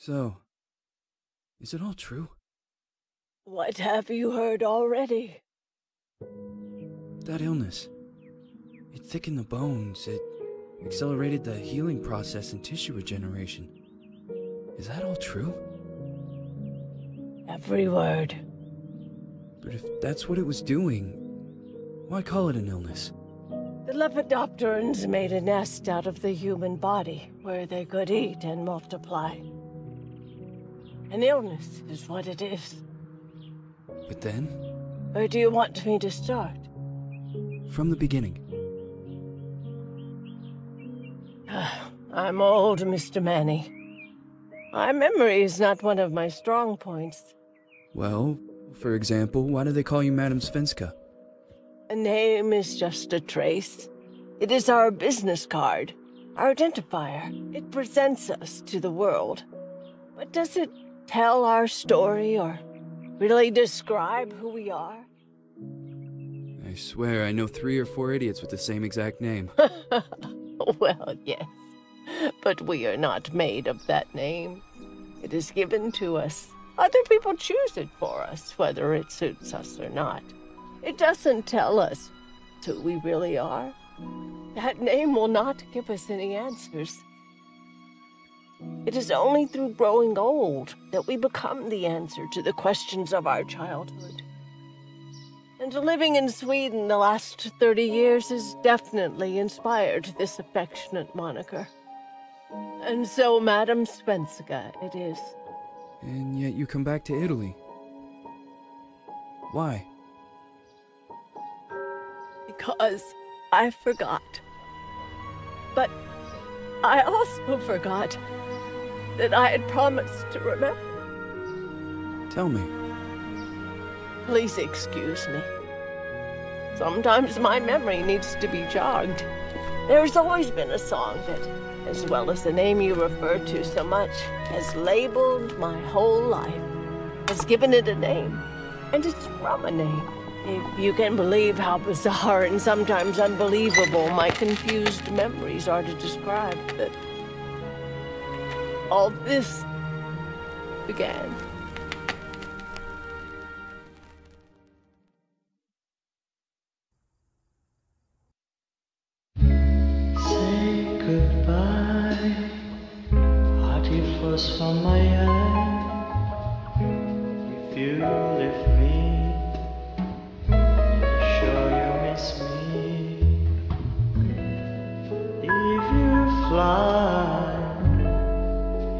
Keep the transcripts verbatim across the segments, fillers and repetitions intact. So, is it all true? What have you heard already? That illness. It thickened the bones, it accelerated the healing process and tissue regeneration. Is that all true? Every word. But if that's what it was doing, why call it an illness? The lepidopterans made a nest out of the human body, where they could eat and multiply. An illness is what it is. But then? Where do you want me to start? From the beginning. I'm old, Mister Manny. My memory is not one of my strong points. Well, for example, why do they call you Madame Svenska? A name is just a trace. It is our business card, our identifier. It presents us to the world. But does it tell our story or really describe who we are? I swear I know three or four idiots with the same exact name. Well, yes. But we are not made of that name. It is given to us. Other people choose it for us, whether it suits us or not. It doesn't tell us who we really are. That name will not give us any answers. It is only through growing old that we become the answer to the questions of our childhood. And living in Sweden the last thirty years has definitely inspired this affectionate moniker. And so Madame Svenska it is. And yet you come back to Italy. Why? Because I forgot. But I also forgot that I had promised to remember. Tell me. Please excuse me. Sometimes my memory needs to be jogged. There's always been a song that, as well as the name you refer to so much, has labeled my whole life, has given it a name, and it's Romanée. If you can believe how bizarre and sometimes unbelievable my confused memories are to describe that all this began. Say goodbye, hearty flush from my eye. If you lift me, me. If you fly,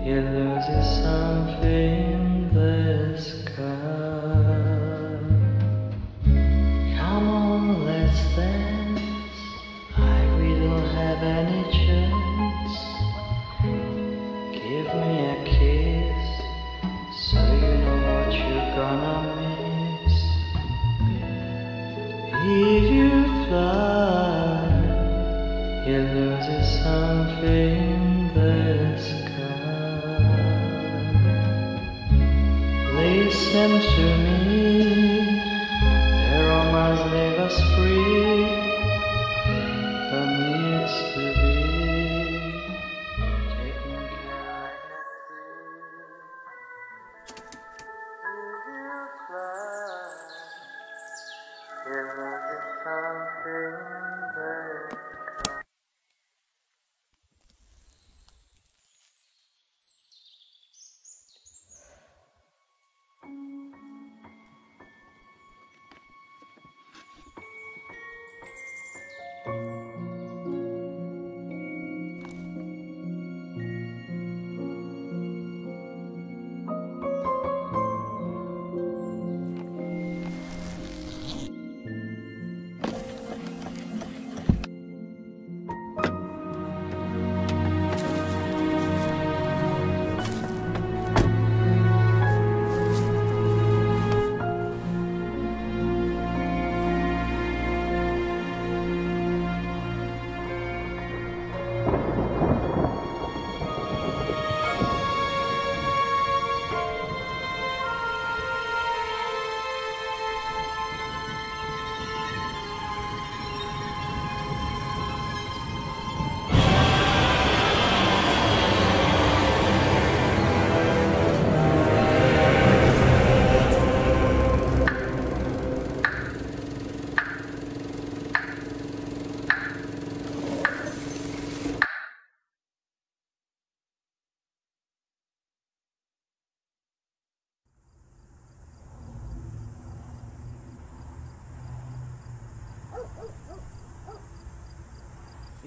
you lose something in the sky. Come on, let's dance. I we don't have any chance. Give me a kiss, so you know what you're gonna miss. If you fly, you lose something in the sky. Listen to me, the aromas leave us free. The needs to be taken care of. If you fly, you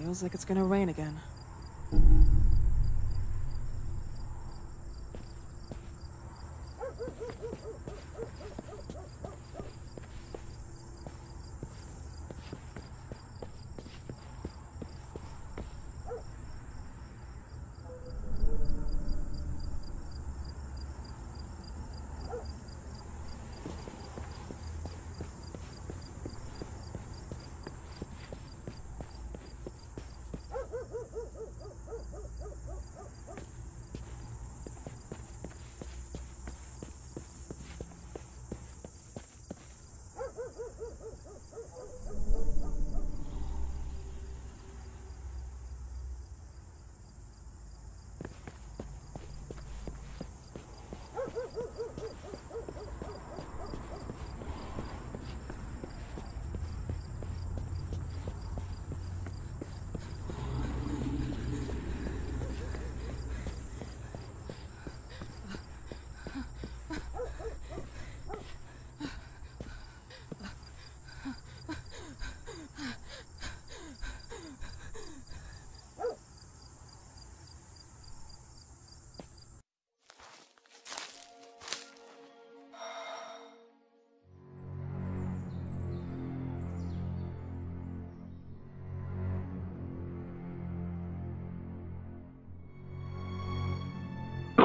Feels like it's gonna rain again.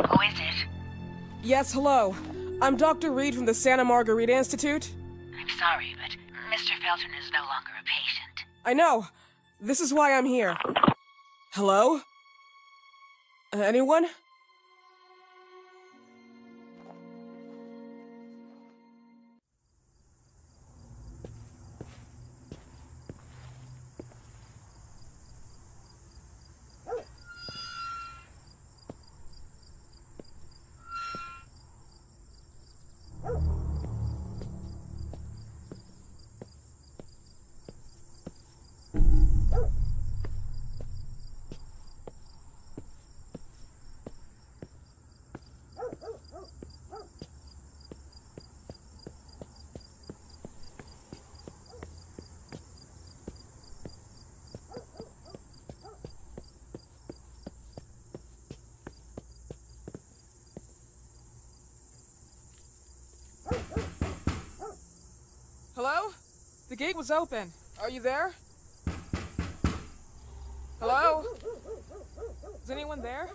Who is it? Yes, hello. I'm Doctor Reed from the Santa Margarita Institute. I'm sorry, but Mister Felton is no longer a patient. I know. This is why I'm here. Hello? Anyone? Hello? The gate was open. Are you there? Hello? Is anyone there?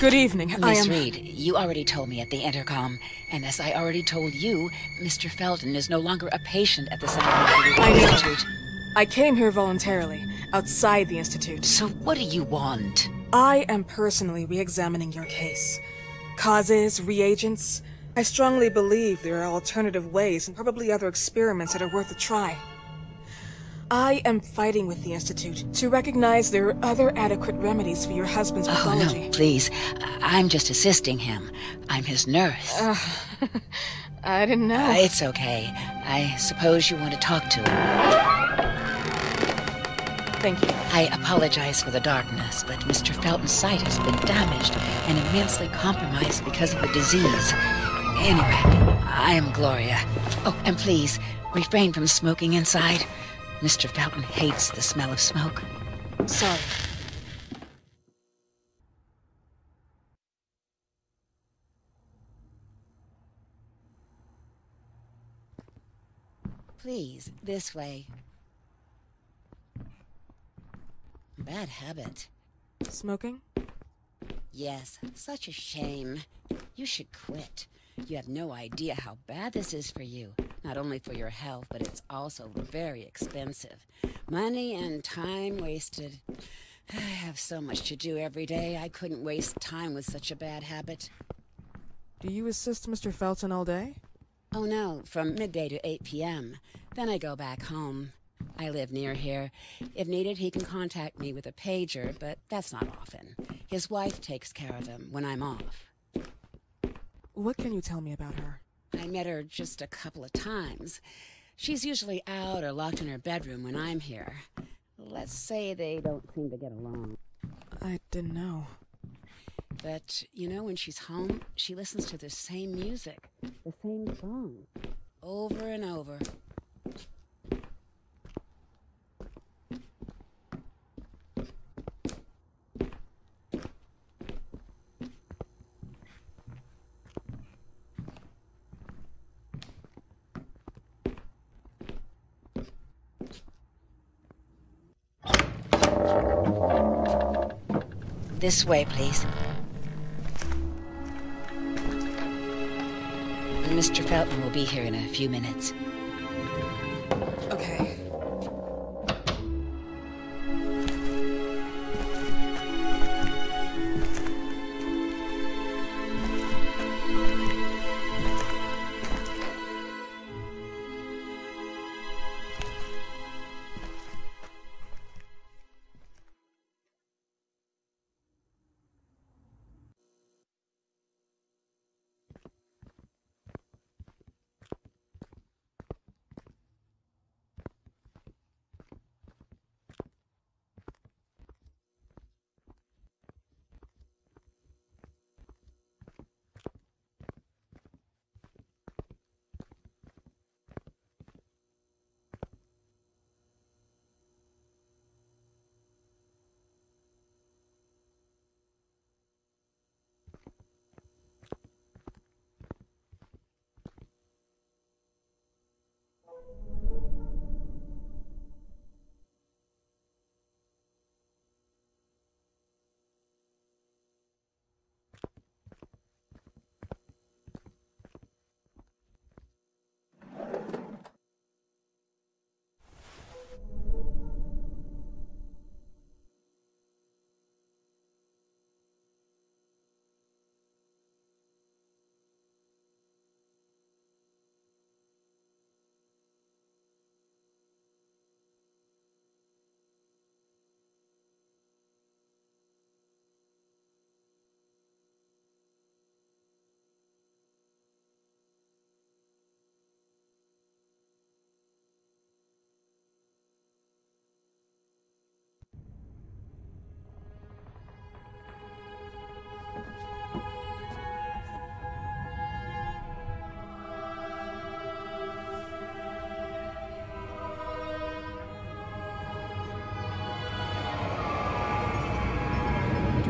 Good evening. Miss am... Reed, you already told me at the intercom, and as I already told you, Mister Felton is no longer a patient at the Santa Margarita Institute. I came here voluntarily, outside the Institute. So what do you want? I am personally re-examining your case. Causes, reagents. I strongly believe there are alternative ways and probably other experiments that are worth a try. I am fighting with the Institute to recognize there are other adequate remedies for your husband's pathology. Oh, no, please. I'm just assisting him. I'm his nurse. Uh, I didn't know. Uh, it's okay. I suppose you want to talk to him. Thank you. I apologize for the darkness, but Mister Felton's sight has been damaged and immensely compromised because of the disease. Anyway, I am Gloria. Oh, and please, refrain from smoking inside. Mister Felton hates the smell of smoke. Sorry. Please, this way. Bad habit. Smoking? Yes, such a shame. You should quit. You have no idea how bad this is for you. Not only for your health, but it's also very expensive. Money and time wasted. I have so much to do every day. I couldn't waste time with such a bad habit. Do you assist Mister Felton all day? Oh no, from midday to eight p m Then I go back home. I live near here. If needed, he can contact me with a pager, but that's not often. His wife takes care of him when I'm off. What can you tell me about her? I met her just a couple of times. She's usually out or locked in her bedroom when I'm here. Let's say they don't seem to get along. I didn't know. But, you know, when she's home, she listens to the same music, the same song, over and over. This way, please. Mister Felton will be here in a few minutes. Okay.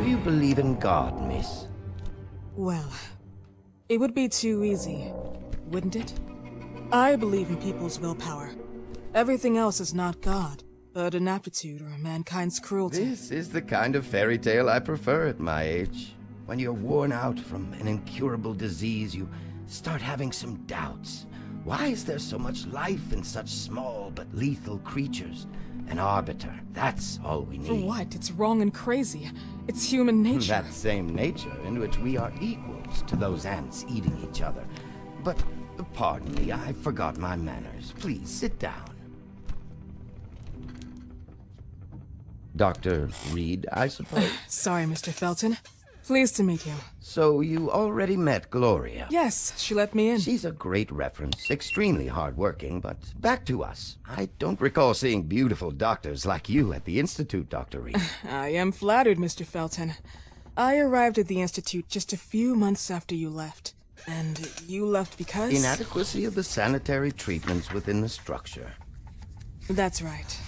Do you believe in God, miss? Well, it would be too easy, wouldn't it? I believe in people's willpower. Everything else is not God, but an aptitude or mankind's cruelty. This is the kind of fairy tale I prefer at my age. When you're worn out from an incurable disease, you start having some doubts. Why is there so much life in such small but lethal creatures? An arbiter. That's all we need. For what? It's wrong and crazy. It's human nature. That same nature in which we are equals to those ants eating each other. But pardon me, I forgot my manners. Please sit down. Doctor Reed, I suppose. Sorry, Mister Felton. Pleased to meet you. So you already met Gloria? Yes, she let me in. She's a great reference, extremely hardworking, but back to us. I don't recall seeing beautiful doctors like you at the Institute, Doctor Reed. I am flattered, Mister Felton. I arrived at the Institute just a few months after you left. And you left because? Inadequacy of the sanitary treatments within the structure. That's right.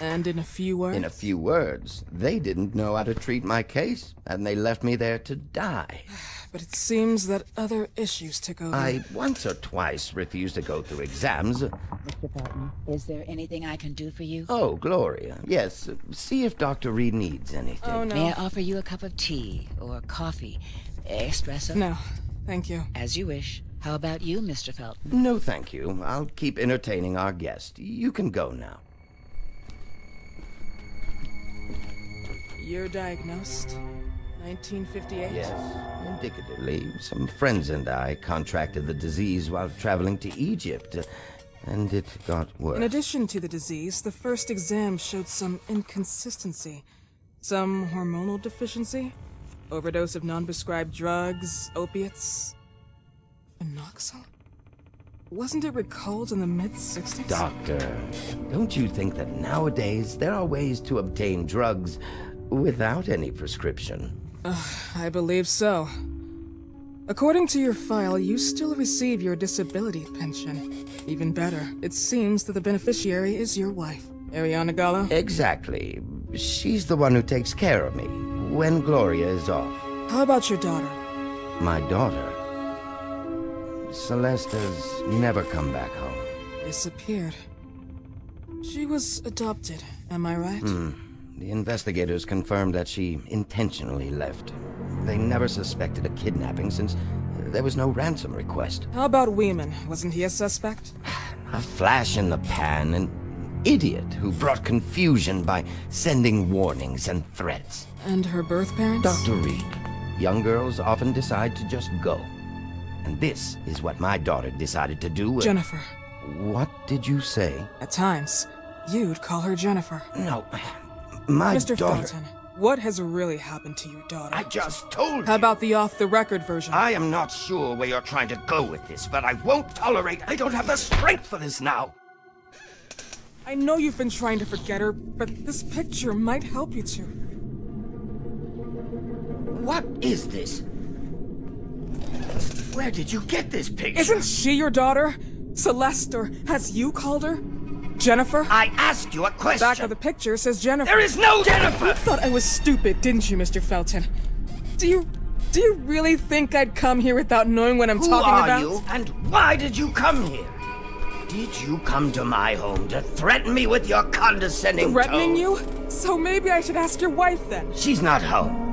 And in a few words? In a few words, they didn't know how to treat my case, and they left me there to die. But it seems that other issues took over. I once or twice refused to go through exams. Mister Felton, is there anything I can do for you? Oh, Gloria, yes. See if Doctor Reed needs anything. Oh, no. May I offer you a cup of tea or coffee? Espresso? No, thank you. As you wish. How about you, Mister Felton? No, thank you. I'll keep entertaining our guest. You can go now. You're diagnosed? nineteen fifty-eight? Yes. Indicatively, some friends and I contracted the disease while traveling to Egypt, and it got worse. In addition to the disease, the first exam showed some inconsistency, some hormonal deficiency, overdose of non-prescribed drugs, opiates, Anoxol? Wasn't it recalled in the mid sixties? Doctor, don't you think that nowadays there are ways to obtain drugs without any prescription? Uh, I believe so. According to your file, you still receive your disability pension. Even better, it seems that the beneficiary is your wife, Ariana Gallo. Exactly. She's the one who takes care of me when Gloria is off. How about your daughter? My daughter? Celeste has never come back home. Disappeared. She was adopted, am I right? Mm. The investigators confirmed that she intentionally left. They never suspected a kidnapping since there was no ransom request. How about Weeman? Wasn't he a suspect? A flash in the pan, an idiot who brought confusion by sending warnings and threats. And her birth parents? Doctor Reed, young girls often decide to just go. And this is what my daughter decided to do with... Jennifer. What did you say? At times, you'd call her Jennifer. No. My Mister daughter. Felton, what has really happened to your daughter? I just told you. How about the off-the-record version? I am not sure where you're trying to go with this, but I won't tolerate... I don't have the strength for this now. I know you've been trying to forget her, but this picture might help you to. What is this? Where did you get this picture? Isn't she your daughter? Celeste, or has you called her? Jennifer? I asked you a question. Back of the picture says Jennifer. There is no Jennifer! You thought I was stupid, didn't you, Mister Felton? Do you... do you really think I'd come here without knowing what I'm Who talking about? Who are you, and why did you come here? Did you come to my home to threaten me with your condescending Threatening tone? You? So maybe I should ask your wife, then. She's not home.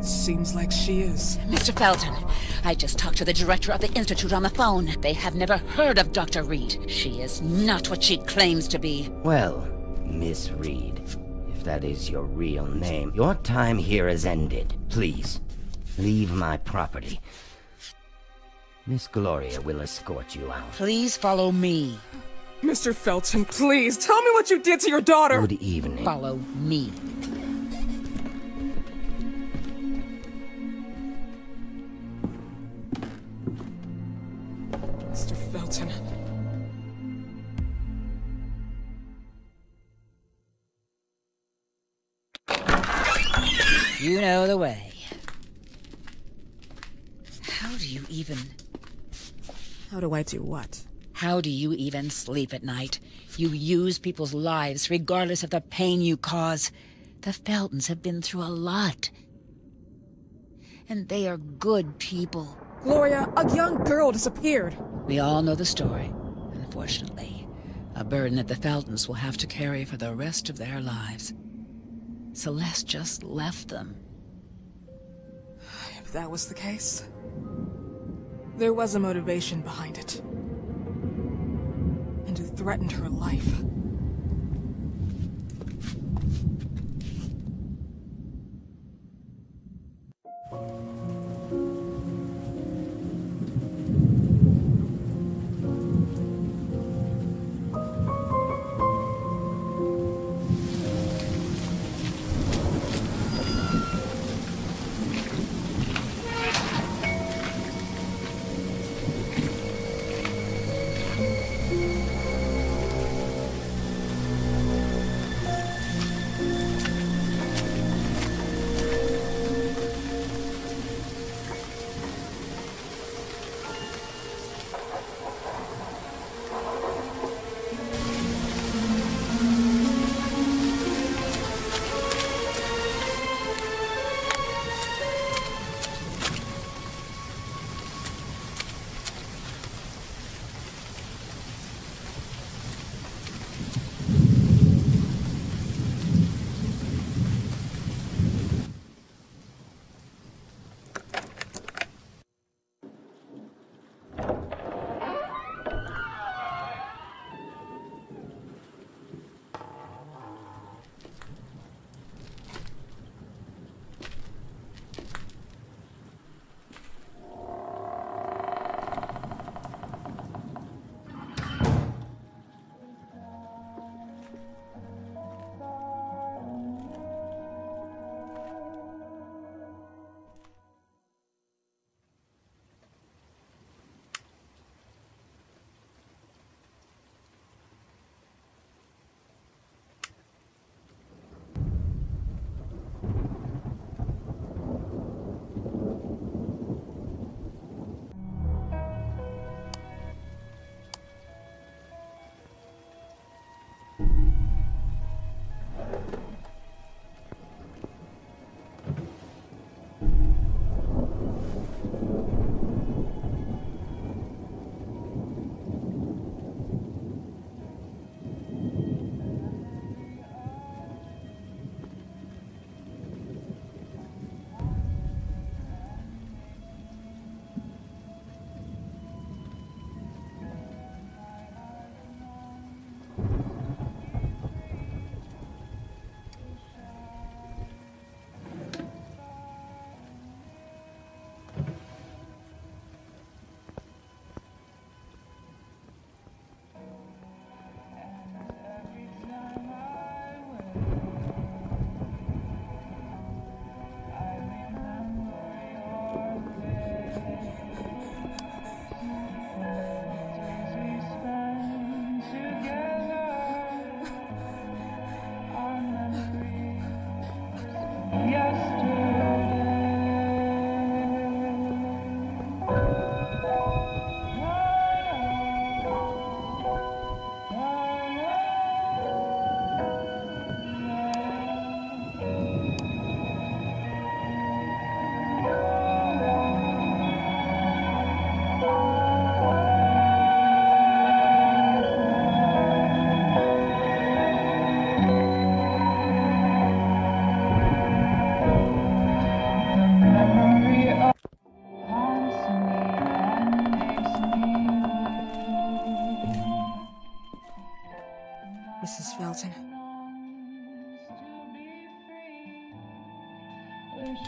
Seems like she is. Mister Felton, I just talked to the director of the Institute on the phone. They have never heard of Doctor Reed. She is not what she claims to be. Well, Miss Reed, if that is your real name, your time here is ended. Please, leave my property. Miss Gloria will escort you out. Please follow me. Mister Felton, please, tell me what you did to your daughter. Good evening. Follow me. Mister Felton. You know the way. How do you even... How do I do what? How do you even sleep at night? You use people's lives regardless of the pain you cause. The Feltons have been through a lot. And they are good people. Gloria, a young girl disappeared. We all know the story, unfortunately. A burden that the Feltons will have to carry for the rest of their lives. Celeste just left them. If that was the case, there was a motivation behind it. And it threatened her life.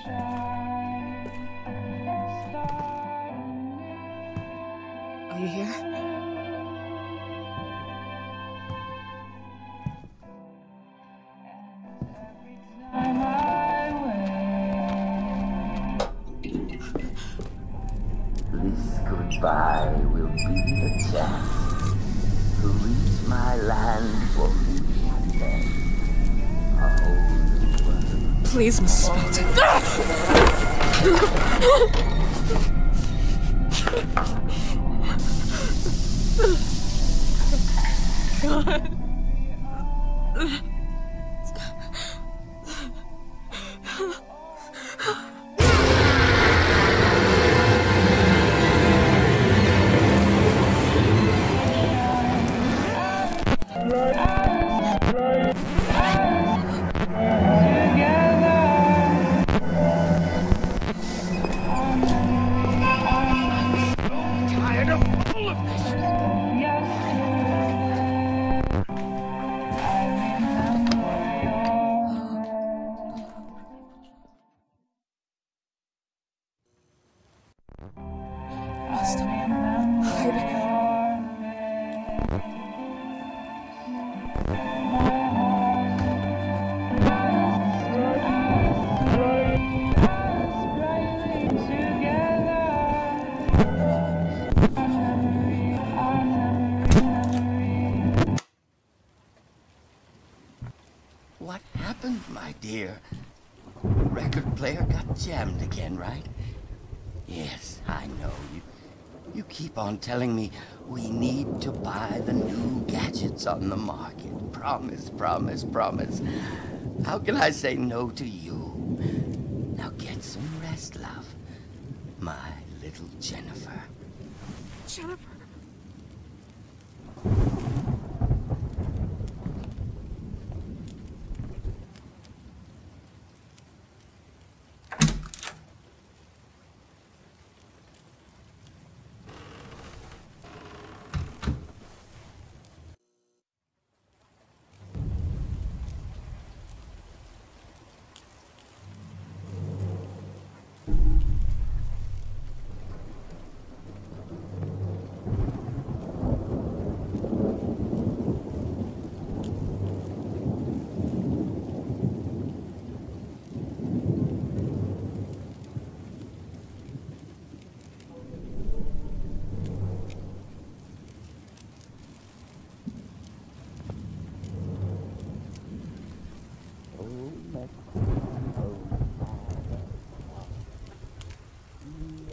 Are you here? This goodbye will be the chance to reach my land for me and then a whole new world. Please, Missus Felton. God. What happened, my dear? Record player got jammed again, right? Yes, I know. You, you keep on telling me we need to buy the new gadgets on the market. Promise, promise, promise. How can I say no to you? Now get some rest, love. My little Jennifer. Jennifer? Mm-hmm.